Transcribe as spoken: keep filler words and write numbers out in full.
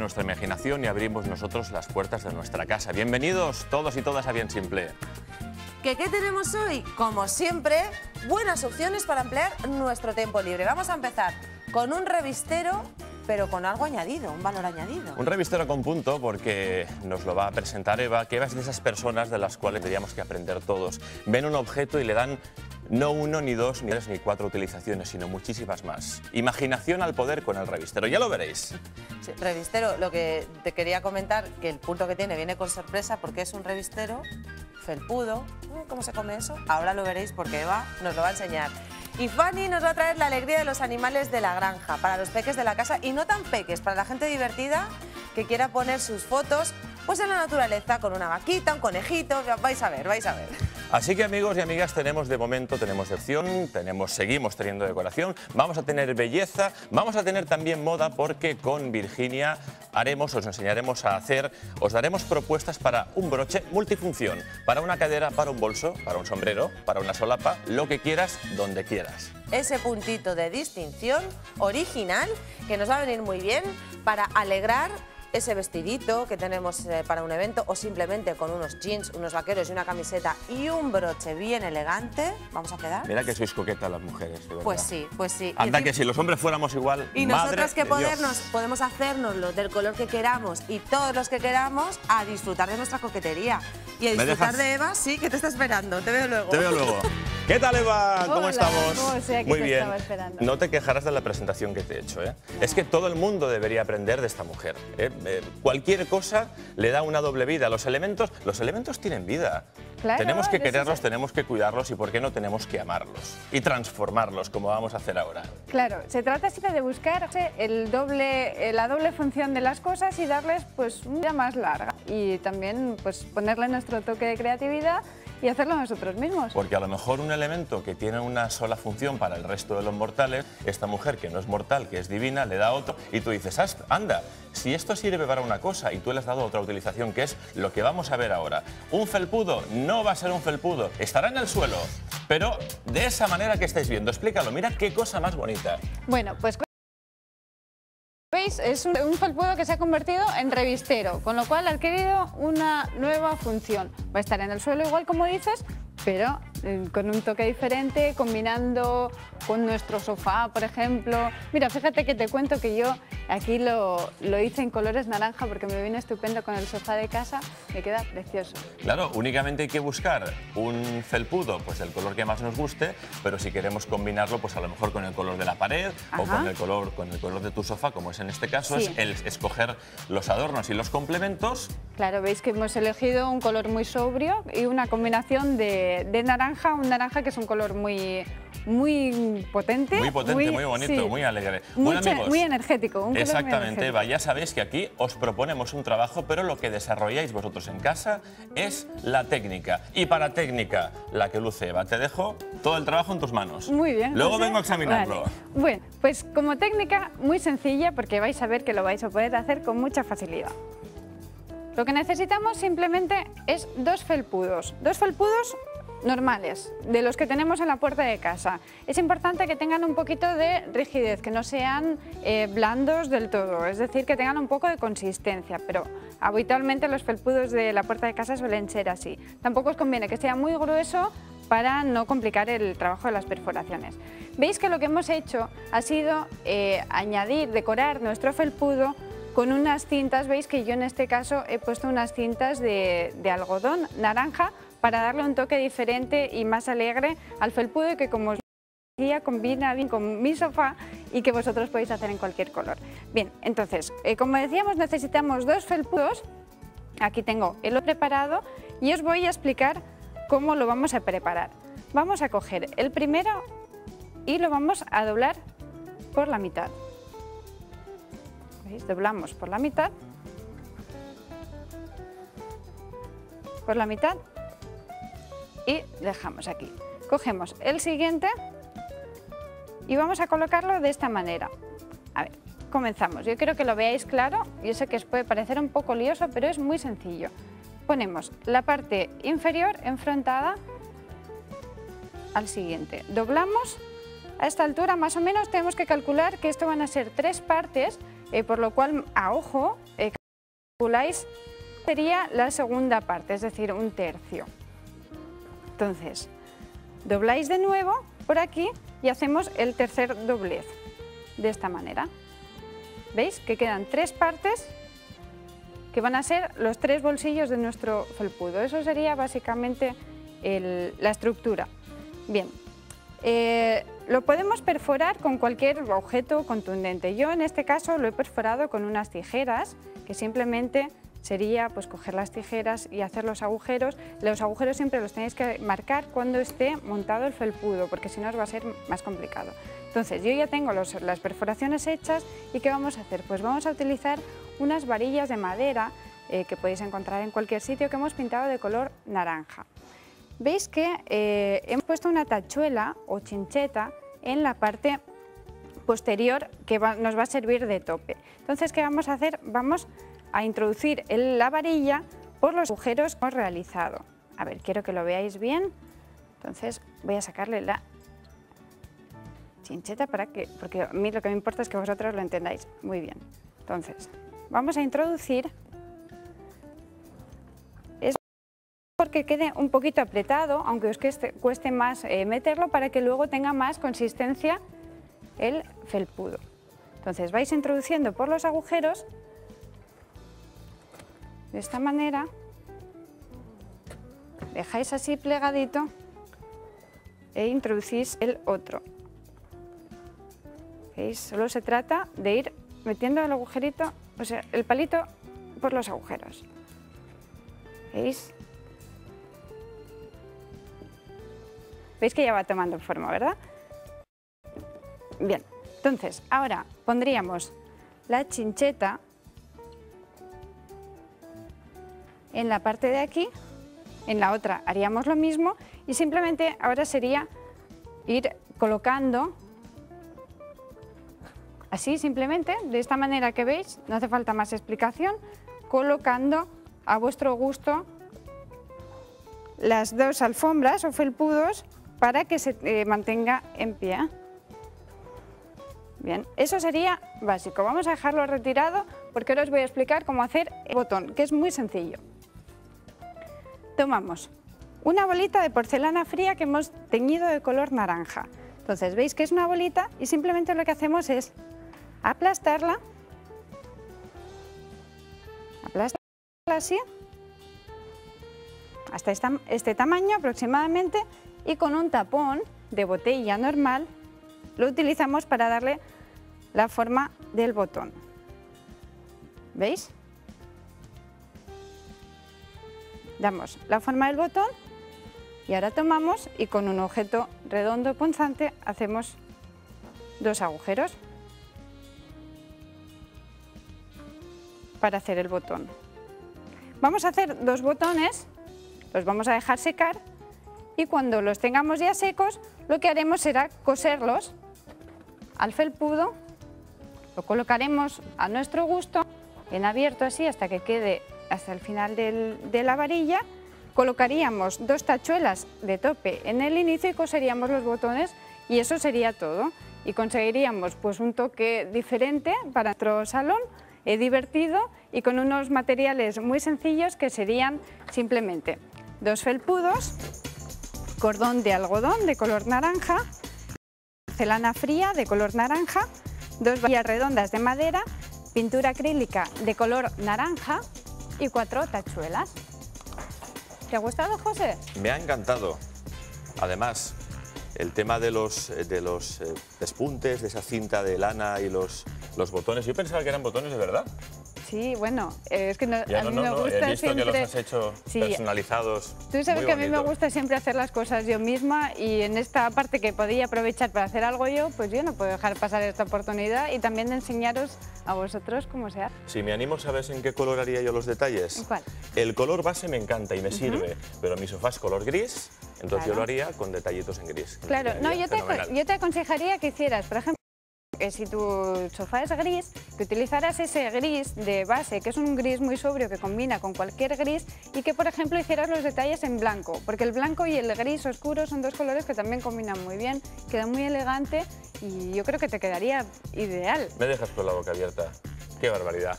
nuestra imaginación y abrimos nosotros las puertas de nuestra casa. Bienvenidos todos y todas a Bien Simple. ¿Qué, qué tenemos hoy? Como siempre, buenas opciones para emplear nuestro tiempo libre. Vamos a empezar con un revistero, pero con algo añadido, un valor añadido. Un revistero con punto, porque nos lo va a presentar Eva, que Eva es de esas personas de las cuales tendríamos que aprender todos. Ven un objeto y le dan no uno, ni dos, ni tres, ni cuatro utilizaciones, sino muchísimas más. Imaginación al poder con el revistero, ya lo veréis. Sí, revistero, lo que te quería comentar, que el punto que tiene viene con sorpresa porque es un revistero felpudo. ¿Cómo se come eso? Ahora lo veréis porque Eva nos lo va a enseñar. Y Fanny nos va a traer la alegría de los animales de la granja, para los peques de la casa y no tan peques, para la gente divertida que quiera poner sus fotos pues en la naturaleza, con una vaquita, un conejito, vais a ver, vais a ver. Así que amigos y amigas, tenemos de momento, tenemos opción, tenemos, seguimos teniendo decoración, vamos a tener belleza, vamos a tener también moda, porque con Virginia haremos, os enseñaremos a hacer, os daremos propuestas para un broche multifunción, para una cadera, para un bolso, para un sombrero, para una solapa, lo que quieras, donde quieras. Ese puntito de distinción original que nos va a venir muy bien para alegrar ese vestidito que tenemos eh, para un evento, o simplemente con unos jeans, unos vaqueros y una camiseta y un broche bien elegante, vamos a quedar. Mira que sois coquetas las mujeres, de verdad. Pues sí, pues sí. Anda, y que si los hombres fuéramos igual, y madre nosotros que podernos, podemos hacérnoslo del color que queramos y todos los que queramos, a disfrutar de nuestra coquetería. Y a disfrutar de Eva, sí, que te está esperando. Te veo luego. Te veo luego. ¿Qué tal, Eva? ¿Cómo Hola, estamos? ¿Cómo sea que Muy te bien. Estaba esperando? No te quejarás de la presentación que te he hecho, ¿eh? No. Es que todo el mundo debería aprender de esta mujer, ¿eh? Eh, cualquier cosa le da una doble vida. Los elementos, los elementos tienen vida. Claro, tenemos que quererlos, tenemos que cuidarlos y, ¿por qué no?, tenemos que amarlos y transformarlos, como vamos a hacer ahora. Claro, se trata siempre de buscar el doble, la doble función de las cosas y darles pues una vida más larga. Y también pues ponerle nuestro toque de creatividad y hacerlo nosotros mismos. Porque a lo mejor un elemento que tiene una sola función para el resto de los mortales, esta mujer que no es mortal, que es divina, le da otro y tú dices, anda, si esto sirve para una cosa y tú le has dado otra utilización, que es lo que vamos a ver ahora. Un felpudo no va a ser un felpudo, estará en el suelo, pero de esa manera que estáis viendo. Explícalo, mira qué cosa más bonita. Bueno, pues veis, es un, un felpudo que se ha convertido en revistero, con lo cual ha adquirido una nueva función. Va a estar en el suelo igual como dices, pero eh, con un toque diferente, combinando con nuestro sofá, por ejemplo. Mira, fíjate que te cuento que yo aquí lo, lo hice en colores naranja porque me vino estupendo con el sofá de casa, me queda precioso. Claro, únicamente hay que buscar un felpudo, pues el color que más nos guste, pero si queremos combinarlo, pues a lo mejor con el color de la pared, ajá, o con el color, con el color de tu sofá, como es en este caso, sí, es el escoger los adornos y los complementos. Claro, veis que hemos elegido un color muy sobrio y una combinación de, de naranja, un naranja que es un color muy, muy potente. Muy potente, muy, muy bonito, sí, muy alegre. Bueno, mucha, amigos, muy energético. Un exactamente, Eva, ya sabéis que aquí os proponemos un trabajo, pero lo que desarrolláis vosotros en casa es la técnica. Y para técnica, la que luce Eva, te dejo todo el trabajo en tus manos. Muy bien. Luego José, vengo a examinarlo. Vale. Bueno, pues como técnica muy sencilla, porque vais a ver que lo vais a poder hacer con mucha facilidad. Lo que necesitamos simplemente es dos felpudos. Dos felpudos normales, de los que tenemos en la puerta de casa. Es importante que tengan un poquito de rigidez, que no sean eh, blandos del todo, es decir, que tengan un poco de consistencia, pero habitualmente los felpudos de la puerta de casa suelen ser así. Tampoco os conviene que sea muy grueso para no complicar el trabajo de las perforaciones. Veis que lo que hemos hecho ha sido eh, añadir, decorar nuestro felpudo con unas cintas. Veis que yo en este caso he puesto unas cintas de, de algodón naranja, para darle un toque diferente y más alegre al felpudo, que como os decía combina bien con mi sofá y que vosotros podéis hacer en cualquier color. Bien, entonces, eh, como decíamos, necesitamos dos felpudos. Aquí tengo el preparado y os voy a explicar cómo lo vamos a preparar. Vamos a coger el primero y lo vamos a doblar por la mitad. ¿Veis? Doblamos por la mitad. Por la mitad. Y dejamos aquí. Cogemos el siguiente y vamos a colocarlo de esta manera. A ver, comenzamos. Yo quiero que lo veáis claro. Yo sé que os puede parecer un poco lioso, pero es muy sencillo. Ponemos la parte inferior enfrentada al siguiente. Doblamos a esta altura. Más o menos tenemos que calcular que esto van a ser tres partes eh, por lo cual a ojo eh, calculáis sería la segunda parte, es decir, un tercio. Entonces, dobláis de nuevo por aquí y hacemos el tercer doblez, de esta manera. ¿Veis? Que quedan tres partes que van a ser los tres bolsillos de nuestro felpudo. Eso sería básicamente el, la estructura. Bien, eh, lo podemos perforar con cualquier objeto contundente. Yo en este caso lo he perforado con unas tijeras, que simplemente sería pues coger las tijeras y hacer los agujeros. Los agujeros siempre los tenéis que marcar cuando esté montado el felpudo, porque si no os va a ser más complicado. Entonces yo ya tengo los, las perforaciones hechas y ¿qué vamos a hacer? Pues vamos a utilizar unas varillas de madera eh, que podéis encontrar en cualquier sitio, que hemos pintado de color naranja. Veis que eh, hemos puesto una tachuela o chincheta en la parte posterior que va, nos va a servir de tope. Entonces, ¿qué vamos a hacer? Vamos a introducir el, la varilla por los agujeros que hemos realizado. A ver, quiero que lo veáis bien. Entonces voy a sacarle la chincheta para que, porque a mí lo que me importa es que vosotros lo entendáis muy bien. Entonces vamos a introducir, es mejor que quede un poquito apretado, aunque os cueste, cueste más eh, meterlo, para que luego tenga más consistencia el felpudo. Entonces vais introduciendo por los agujeros de esta manera, dejáis así plegadito e introducís el otro. ¿Veis? Solo se trata de ir metiendo el agujerito, o sea, el palito por los agujeros. ¿Veis? ¿Veis que ya va tomando forma, verdad? Bien, entonces ahora pondríamos la chincheta en la parte de aquí, en la otra haríamos lo mismo y simplemente ahora sería ir colocando así, simplemente de esta manera que veis, no hace falta más explicación, colocando a vuestro gusto las dos alfombras o felpudos para que se eh, mantenga en pie. Bien, eso sería básico. Vamos a dejarlo retirado porque ahora os voy a explicar cómo hacer el botón, que es muy sencillo. Tomamos una bolita de porcelana fría que hemos teñido de color naranja. Entonces veis que es una bolita y simplemente lo que hacemos es aplastarla, aplastarla así, hasta este tamaño aproximadamente, y con un tapón de botella normal lo utilizamos para darle la forma del botón. ¿Veis? Damos la forma del botón y ahora tomamos y con un objeto redondo punzante hacemos dos agujeros para hacer el botón. Vamos a hacer dos botones, los vamos a dejar secar y cuando los tengamos ya secos lo que haremos será coserlos al felpudo, lo colocaremos a nuestro gusto en abierto así hasta que quede hasta el final del, de la varilla, colocaríamos dos tachuelas de tope en el inicio y coseríamos los botones y eso sería todo. Y conseguiríamos pues un toque diferente para nuestro salón, eh, divertido y con unos materiales muy sencillos que serían simplemente dos felpudos, cordón de algodón de color naranja, porcelana fría de color naranja, dos varillas redondas de madera, pintura acrílica de color naranja y cuatro tachuelas. ¿Te ha gustado, José? Me ha encantado. Además, el tema de los, de los eh, despuntes, de esa cinta de lana y los, los botones. Yo pensaba que eran botones de verdad. Sí, bueno, eh, es que no, ya, a mí no, no, me no, gusta he visto siempre... que los has hecho sí, personalizados. Tú sabes que bonito. A mí me gusta siempre hacer las cosas yo misma y en esta parte que podía aprovechar para hacer algo yo, pues yo no puedo dejar pasar esta oportunidad y también de enseñaros a vosotros cómo se hace. Si me animo, ¿sabes en qué color haría yo los detalles? ¿Cuál? El color base me encanta y me uh-huh. sirve, pero mi sofá es color gris, entonces claro. Yo lo haría con detallitos en gris. Claro, no, yo te, yo te aconsejaría que hicieras, por ejemplo, que si tu sofá es gris, que utilizaras ese gris de base, que es un gris muy sobrio que combina con cualquier gris, y que por ejemplo hicieras los detalles en blanco, porque el blanco y el gris oscuro son dos colores que también combinan muy bien, queda muy elegante y yo creo que te quedaría ideal. Me dejas con la boca abierta. ¡Qué barbaridad!